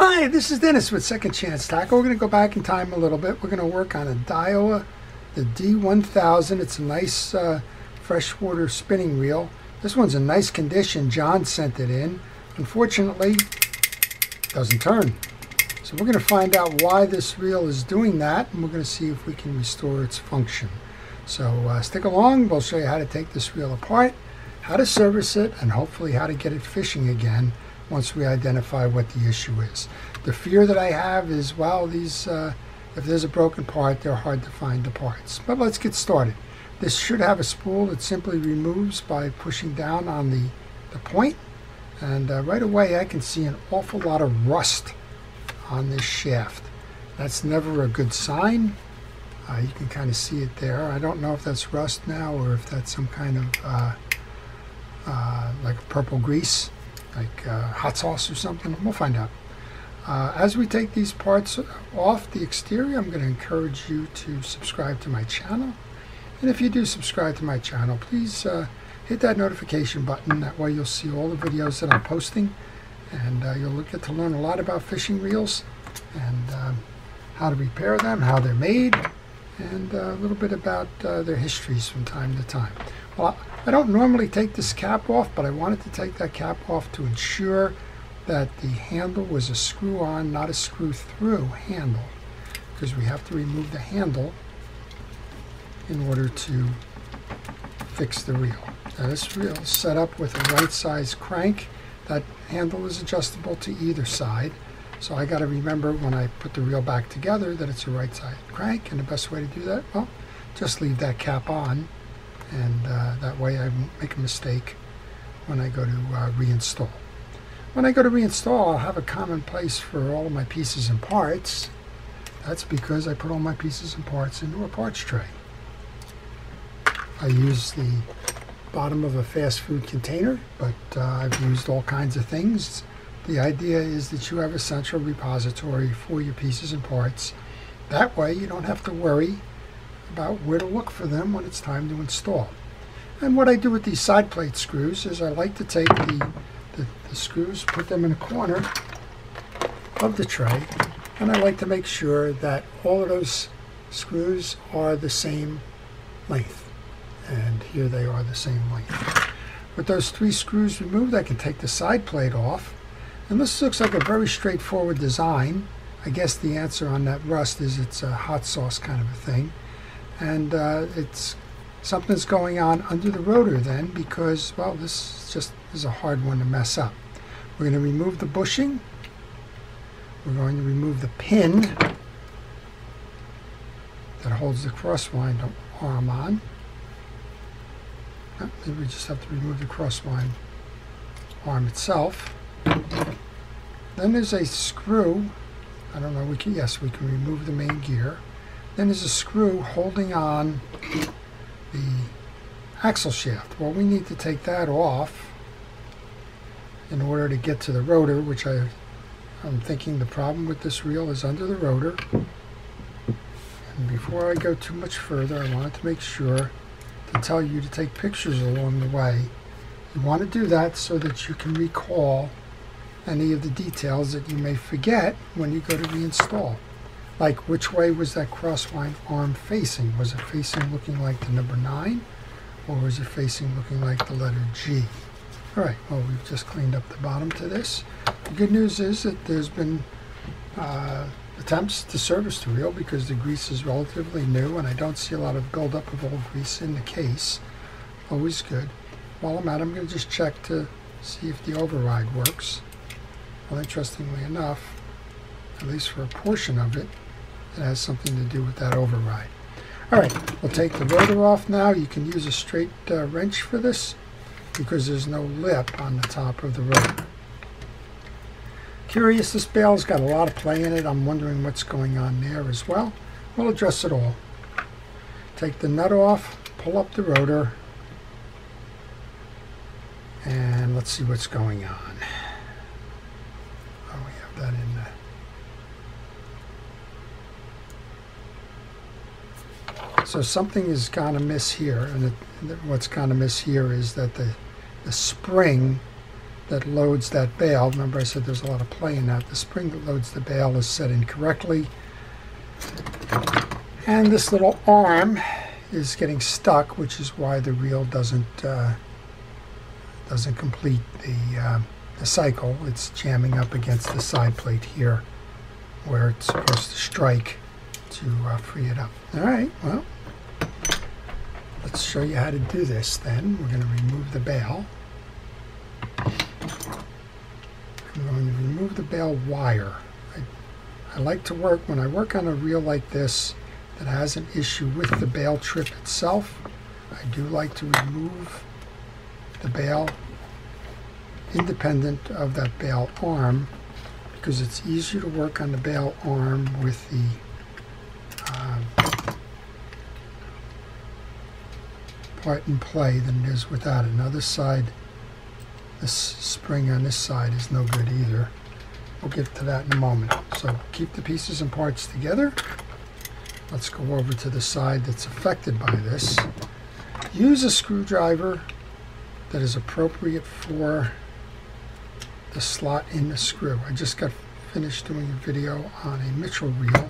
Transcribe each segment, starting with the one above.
Hi, this is Dennis with Second Chance Tackle. We're going to go back in time a little bit. We're going to work on a Daiwa, the D1000. It's a nice freshwater spinning reel. This one's in nice condition. John sent it in. Unfortunately, it doesn't turn. So we're going to find out why this reel is doing that, and we're going to see if we can restore its function. So stick along. We'll show you how to take this reel apart, how to service it, and hopefully how to get it fishing again. Once we identify what the issue is. The fear that I have is, well, these, if there's a broken part, they're hard to find the parts. But let's get started. This should have a spool that simply removes by pushing down on the point. And right away, I can see an awful lot of rust on this shaft. That's never a good sign. You can kind of see it there. I don't know if that's rust now or if that's some kind of like purple grease. Like hot sauce or something. We'll find out. As we take these parts off the exterior, I'm going to encourage you to subscribe to my channel. And if you do subscribe to my channel, please hit that notification button. That way you'll see all the videos that I'm posting. And you'll get to learn a lot about fishing reels and how to repair them, how they're made, and a little bit about their histories from time to time. Well, I don't normally take this cap off, but I wanted to take that cap off to ensure that the handle was a screw-on, not a screw-through handle, because we have to remove the handle in order to fix the reel. Now, this reel is set up with a right-size crank. That handle is adjustable to either side, so I got to remember when I put the reel back together that it's a right-side crank, and the best way to do that, well, just leave that cap on. And that way I won't make a mistake when I go to reinstall. When I go to reinstall, I'll have a common place for all of my pieces and parts. That's because I put all my pieces and parts into a parts tray. I use the bottom of a fast food container, but I've used all kinds of things. The idea is that you have a central repository for your pieces and parts. That way you don't have to worry about where to look for them when it's time to install. And what I do with these side plate screws is I like to take the screws, put them in a corner of the tray, and I like to make sure that all of those screws are the same length. And here they are the same length. With those three screws removed, I can take the side plate off. And this looks like a very straightforward design. I guess the answer on that rust is it's a hot sauce kind of a thing. And it's something's going on under the rotor then, because, well, this just is a hard one to mess up. We're going to remove the bushing. We're going to remove the pin that holds the crosswind arm on. Maybe we just have to remove the crosswind arm itself. Then there's a screw. I don't know. We can, yes, we can remove the main gear. Then there's a screw holding on the axle shaft. Well, we need to take that off in order to get to the rotor, which I'm thinking the problem with this reel is under the rotor. And before I go too much further, I wanted to make sure to tell you to take pictures along the way. You want to do that so that you can recall any of the details that you may forget when you go to reinstall. Like, which way was that crosswind arm facing? Was it facing looking like the number 9? Or was it facing looking like the letter G? All right, well, we've just cleaned up the bottom to this. The good news is that there's been attempts to service the reel because the grease is relatively new and I don't see a lot of buildup of old grease in the case. Always good. While I'm out, I'm going to just check to see if the override works. Well, interestingly enough, at least for a portion of it, it has something to do with that override. All right, we'll take the rotor off now. You can use a straight wrench for this because there's no lip on the top of the rotor. Curious, this bale's got a lot of play in it. I'm wondering what's going on there as well. We'll address it all. Take the nut off, pull up the rotor, and let's see what's going on. Oh, we have that in there. So something is gone amiss here, and what's gone amiss here is that the spring that loads that bale. Remember I said there's a lot of play in that. The spring that loads the bale is set incorrectly. And this little arm is getting stuck, which is why the reel doesn't complete the cycle. It's jamming up against the side plate here where it's supposed to strike to free it up. All right, well, let's show you how to do this then. We're going to remove the bale. I'm going to remove the bale wire. I like to work, when I work on a reel like this that has an issue with the bale trip itself, I do like to remove the bale independent of that bale arm, because it's easier to work on the bale arm with the part in play than it is without it. Now this side, this spring on this side is no good either. We'll get to that in a moment. So keep the pieces and parts together. Let's go over to the side that's affected by this. Use a screwdriver that is appropriate for the slot in the screw. I just got finished doing a video on a Mitchell reel,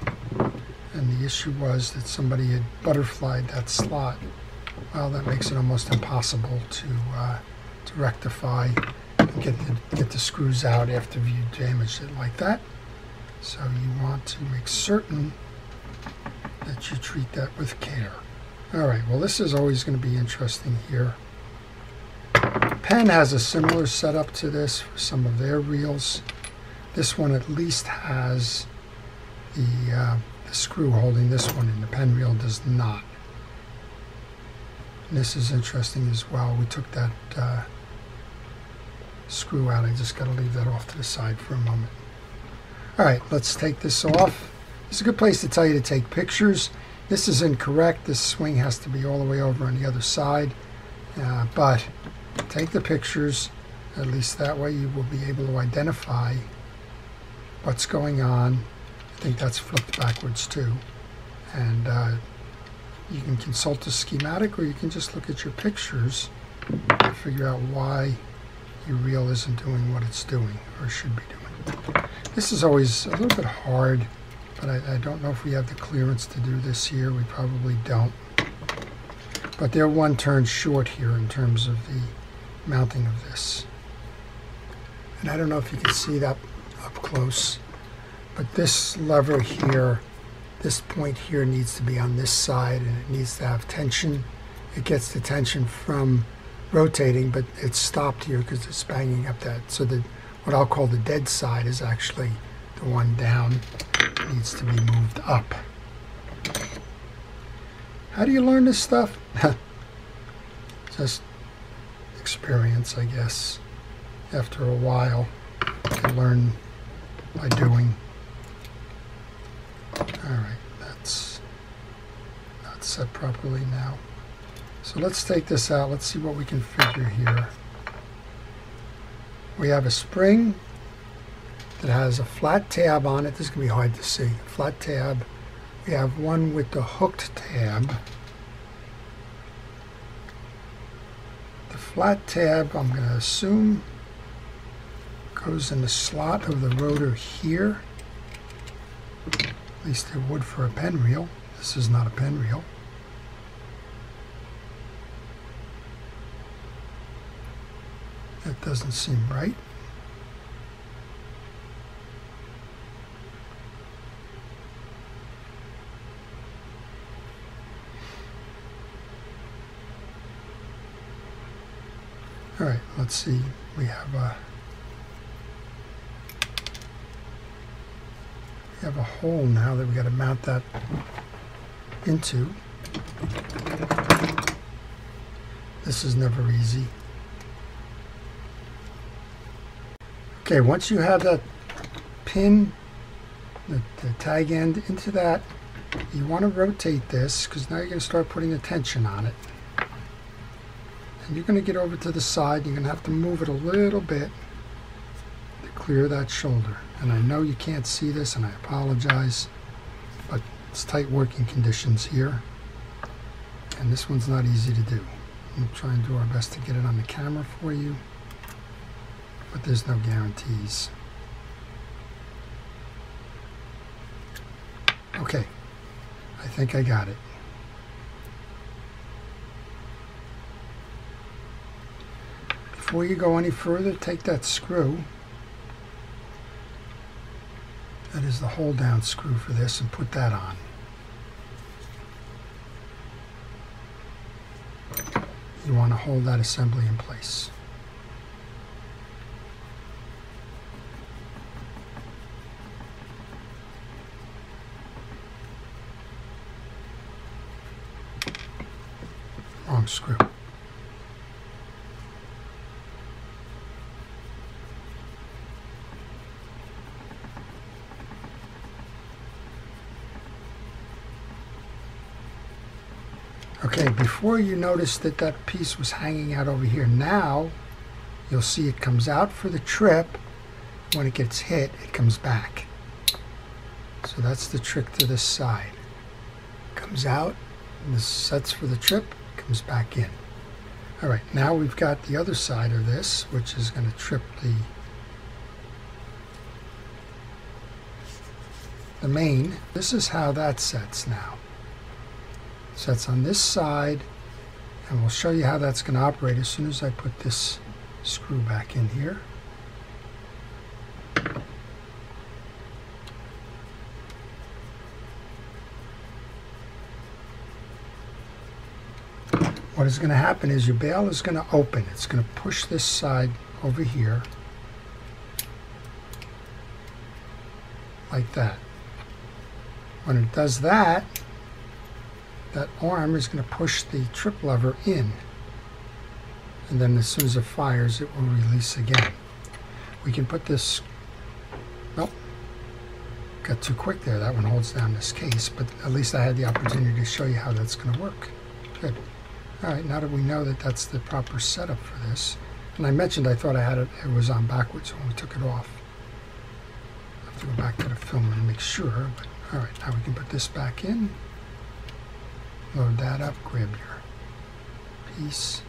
and the issue was that somebody had butterflied that slot. Well, that makes it almost impossible to rectify and get the screws out after you damaged it like that. So you want to make certain that you treat that with care. All right, well, this is always going to be interesting here. Penn has a similar setup to this for some of their reels. This one at least has the screw holding this one, and the Penn reel does not. And this is interesting as well. We took that screw out. I just got to leave that off to the side for a moment. All right, let's take this off. This is a good place to tell you to take pictures. This is incorrect. This swing has to be all the way over on the other side. But take the pictures. At least that way you will be able to identify what's going on. I think that's flipped backwards too. And you can consult a schematic, or you can just look at your pictures and figure out why your reel isn't doing what it's doing or should be doing. This is always a little bit hard, but I don't know if we have the clearance to do this here. We probably don't. But they're one turn short here in terms of the mounting of this. And I don't know if you can see that up close, but this lever here, this point here needs to be on this side, and it needs to have tension. It gets the tension from rotating, but it's stopped here because it's banging up that. So that what I'll call the dead side is actually the one down. It needs to be moved up. How do you learn this stuff? Just experience, I guess. After a while, you learn by doing. All right, that's not set properly now. So let's take this out. Let's see what we can figure here. We have a spring that has a flat tab on it. This is going to be hard to see. Flat tab. We have one with the hooked tab. The flat tab, I'm going to assume, goes in the slot of the rotor here. At least it would for a Penn reel. This is not a Penn reel. That doesn't seem right. All right, let's see. We have a hole now that we got to mount that into. This is never easy. Okay, once you have that pin, the tag end into that, you want to rotate this, because now you're going to start putting the tension on it. And you're going to get over to the side. You're going to have to move it a little bit to clear that shoulder. And I know you can't see this, and I apologize, but it's tight working conditions here. And this one's not easy to do. We'll try and do our best to get it on the camera for you. but there's no guarantees. Okay, I think I got it. Before you go any further, take that screw, that is the hold down screw for this, and put that on. You want to hold that assembly in place. Wrong screw. Okay, before you noticed that that piece was hanging out over here. Now you'll see it comes out for the trip. When it gets hit, it comes back. So that's the trick to this side. Comes out, and this sets for the trip, comes back in. All right, now we've got the other side of this, which is going to trip the main. This is how that sets now. Sets on this side, and we'll show you how that's going to operate as soon as I put this screw back in here. What is going to happen is your bail is going to open. It's going to push this side over here like that. When it does that, that arm is going to push the trip lever in, and then as soon as it fires, it will release again. We can put this, nope, got too quick there. That one holds down this case, but at least I had the opportunity to show you how that's going to work. Good. All right, now that we know that that's the proper setup for this, and I mentioned I thought I had it, it was on backwards when we took it off. I have to go back to the film and make sure, but all right, now we can put this back in, load that up, grab your piece.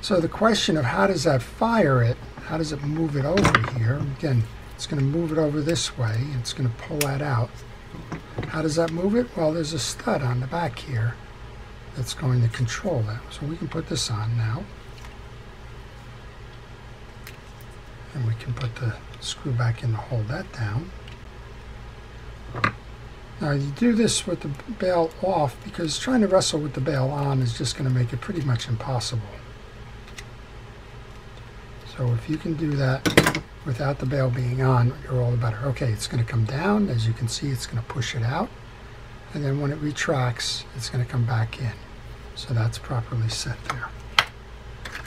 So the question of how does that fire it, how does it move it over here? Again, it's going to move it over this way, and it's going to pull that out. How does that move it? Well, there's a stud on the back here that's going to control that. So we can put this on now. And we can put the screw back in to hold that down. Now you do this with the bail off, because trying to wrestle with the bail on is just going to make it pretty much impossible. So if you can do that without the bail being on, you're all the better. Okay, it's going to come down. As you can see, it's going to push it out. And then when it retracts, it's going to come back in. So that's properly set there.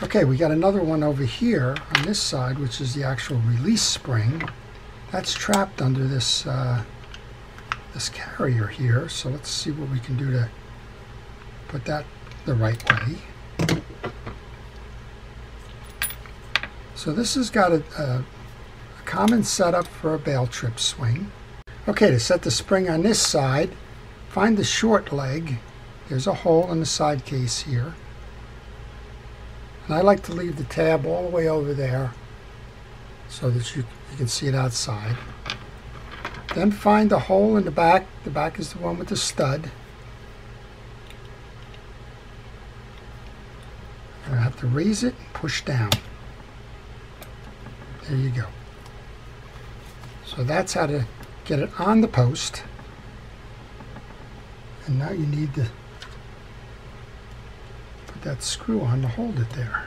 Okay, we got another one over here on this side, which is the actual release spring. That's trapped under this this carrier here, so let's see what we can do to put that the right way. So this has got a common setup for a bail trip swing. Okay, to set the spring on this side, find the short leg. There's a hole in the side case here. And I like to leave the tab all the way over there so that you can see it outside. Then find the hole in the back. The back is the one with the stud. And I have to raise it and push down. There you go. So that's how to get it on the post. And now you need to put that screw on to hold it there.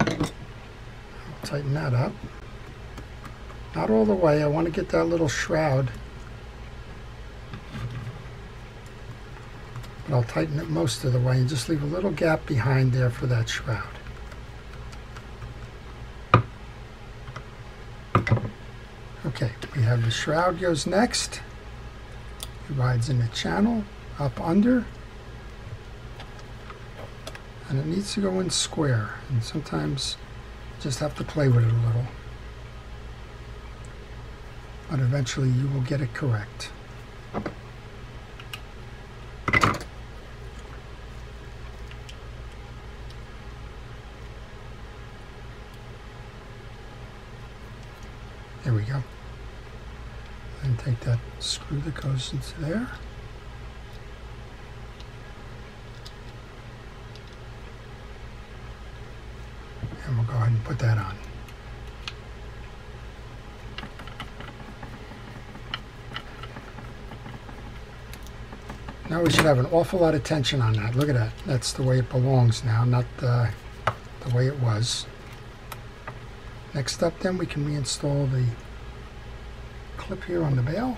I'll tighten that up. Not all the way, I want to get that little shroud. But I'll tighten it most of the way and just leave a little gap behind there for that shroud. Okay, we have the shroud goes next. It rides in the channel, up under. And it needs to go in square. And sometimes you just have to play with it a little. But eventually you will get it correct. There we go. And take that screw that goes into there. And we'll go ahead and put that on. Now we should have an awful lot of tension on that. Look at that. That's the way it belongs now, not the way it was. Next up then we can reinstall the clip here on the bail.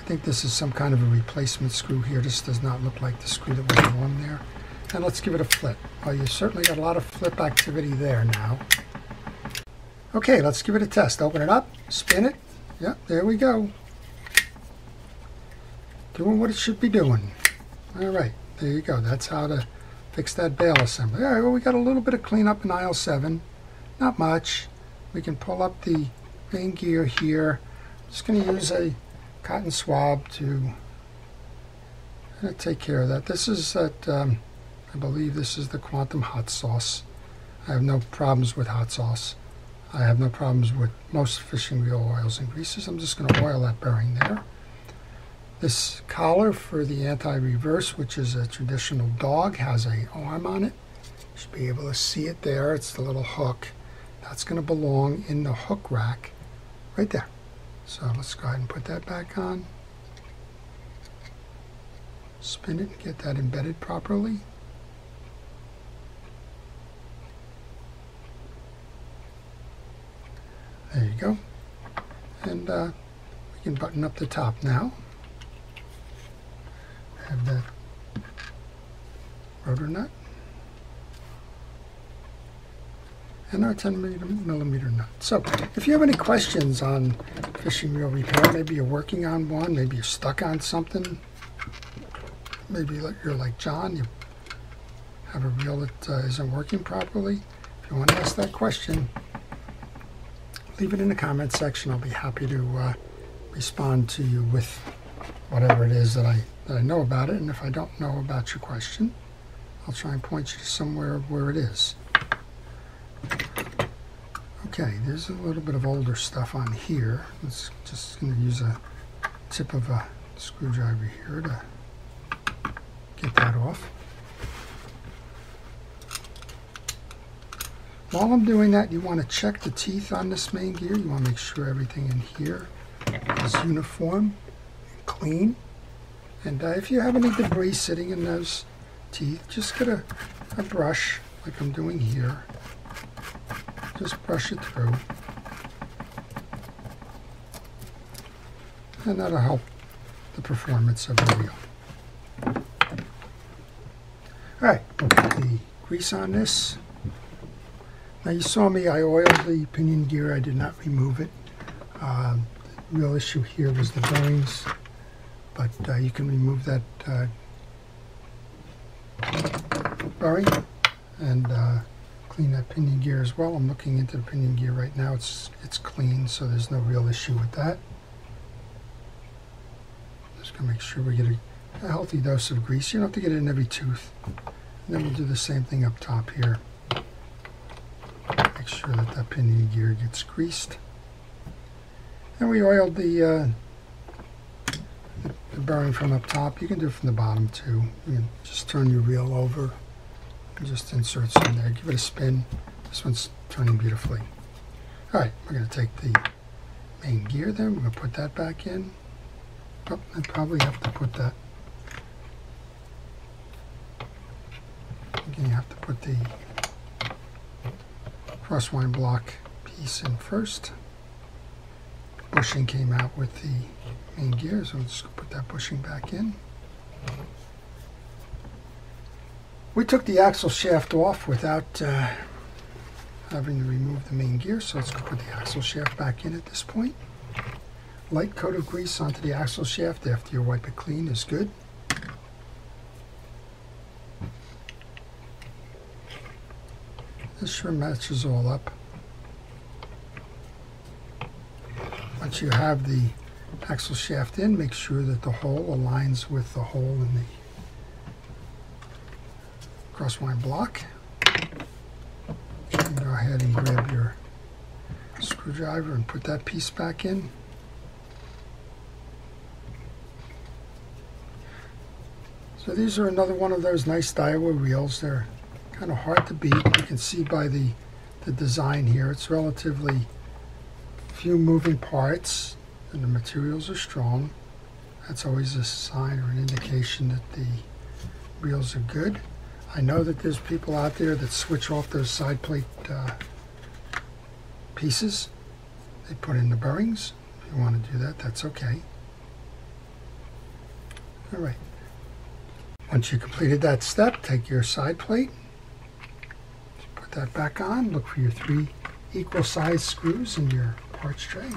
I think this is some kind of a replacement screw here. This does not look like the screw that went on there. And let's give it a flip. Well, you certainly got a lot of flip activity there now. Okay, let's give it a test. Open it up, spin it. Yep, there we go. Doing what it should be doing. All right, there you go. That's how to fix that bail assembly. All right, well, we got a little bit of cleanup in aisle 7. Not much. We can pull up the main gear here. I'm just going to use a cotton swab to take care of that. This is at, I believe this is the Quantum Hot Sauce. I have no problems with hot sauce. I have no problems with most fishing reel oils and greases. I'm just going to oil that bearing there. This collar for the anti-reverse, which is a traditional dog, has an arm on it. You should be able to see it there. It's the little hook. That's going to belong in the hook rack right there. So let's go ahead and put that back on. Spin it and get that embedded properly. There you go. And we can button up the top now. Have that rotor nut and our 10mm nut. So if you have any questions on fishing reel repair, maybe you're working on one, maybe you're stuck on something, maybe you're like John, you have a reel that isn't working properly, if you want to ask that question, leave it in the comment section. I'll be happy to respond to you with whatever it is that I know about it, and if I don't know about your question, I'll try and point you to somewhere where it is. Okay, there's a little bit of older stuff on here. Let's just going to use a tip of a screwdriver here to get that off. While I'm doing that, you want to check the teeth on this main gear. You want to make sure everything in here is uniform and clean. And if you have any debris sitting in those teeth, just get a brush, like I'm doing here. Just brush it through. And that'll help the performance of the reel. Alright, we'll put the grease on this. Now you saw me, I oiled the pinion gear, I did not remove it. The real issue here was the bearings. But you can remove that bearing and clean that pinion gear as well. I'm looking into the pinion gear right now. It's clean, so there's no real issue with that. Just gonna make sure we get a healthy dose of grease. You don't have to get it in every tooth. And then we'll do the same thing up top here. Make sure that that pinion gear gets greased. And we oiled the bearing from up top. You can do it from the bottom too. You can just turn your reel over and just insert some there. Give it a spin. This one's turning beautifully. Alright, we're going to take the main gear then. We're going to put that back in. Oh, I probably have to put that. Again, you have to put the crosswind block piece in first. Bushing came out with the main gear, so let's put that bushing back in. We took the axle shaft off without having to remove the main gear, so let's go put the axle shaft back in at this point. Light coat of grease onto the axle shaft after you wipe it clean is good. This sure matches all up. Once you have the axle shaft in, make sure that the hole aligns with the hole in the crosswind block. And go ahead and grab your screwdriver and put that piece back in. So these are another one of those nice Daiwa wheels. They're kind of hard to beat. You can see by the design here, it's relatively few moving parts and the materials are strong. That's always a sign or an indication that the wheels are good. I know that there's people out there that switch off those side plate pieces. They put in the bearings. If you want to do that, that's okay. All right. Once you completed that step, take your side plate, put that back on, look for your 3 equal size screws in your parts tray.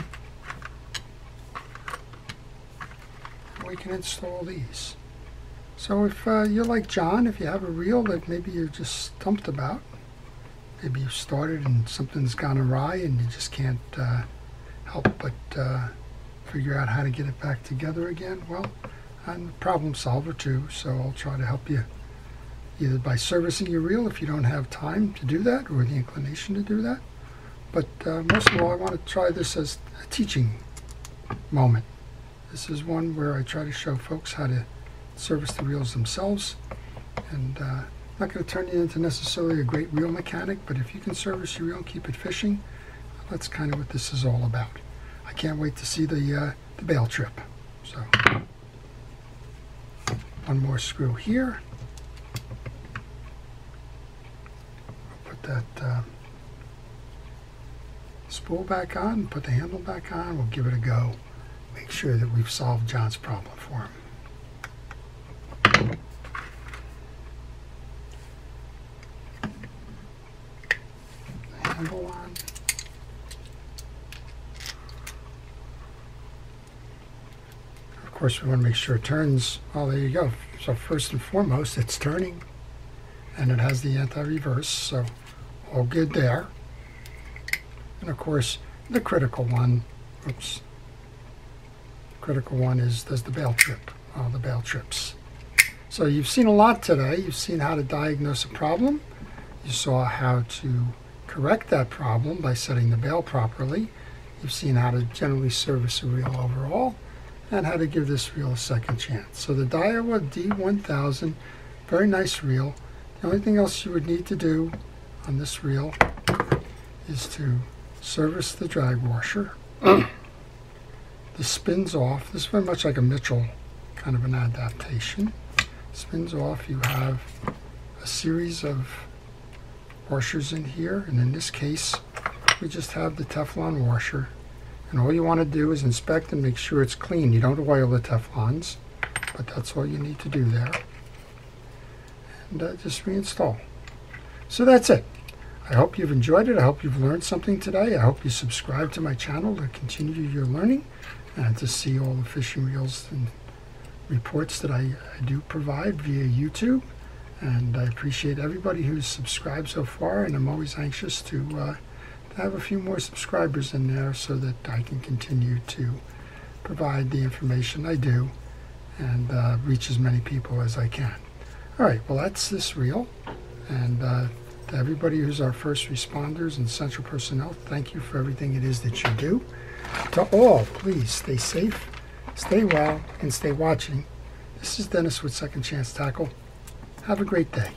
We can install these. So if you're like John, if you have a reel that maybe you're just stumped about, maybe you've started and something's gone awry and you just can't help but figure out how to get it back together again, well, I'm a problem solver too, so I'll try to help you either by servicing your reel if you don't have time to do that or the inclination to do that. But most of all, I want to try this as a teaching moment. This is one where I try to show folks how to service the reels themselves. And I'm not going to turn you into necessarily a great reel mechanic, but if you can service your reel and keep it fishing, that's kind of what this is all about. I can't wait to see the bail trip. So. One more screw here. I'll put that spool back on, put the handle back on, we'll give it a go. Make sure that we've solved John's problem for him. The handle on. Of course, we want to make sure it turns. Well, there you go. So first and foremost, it's turning and it has the anti-reverse, so all good there. And of course, the critical one, oops, the critical one is, does the bail trip, all the bail trips. So you've seen a lot today. You've seen how to diagnose a problem. You saw how to correct that problem by setting the bail properly. You've seen how to generally service a reel overall, and how to give this reel a second chance. So the Daiwa D1000, very nice reel. The only thing else you would need to do on this reel is to service the drag washer. This spins off. This is very much like a Mitchell kind of an adaptation. Spins off. You have a series of washers in here, and in this case we just have the Teflon washer. And all you want to do is inspect and make sure it's clean. You don't oil the Teflons, but that's all you need to do there. And just reinstall. So that's it. I hope you've enjoyed it. I hope you've learned something today. I hope you subscribe to my channel to continue your learning and to see all the fishing reels and reports that I do provide via YouTube. And I appreciate everybody who's subscribed so far, and I'm always anxious to have a few more subscribers in there so that I can continue to provide the information I do and reach as many people as I can. All right, well, that's this reel. And to everybody who's our first responders and essential personnel, thank you for everything it is that you do. To all, please stay safe, stay well, and stay watching. This is Dennis with Second Chance Tackle. Have a great day.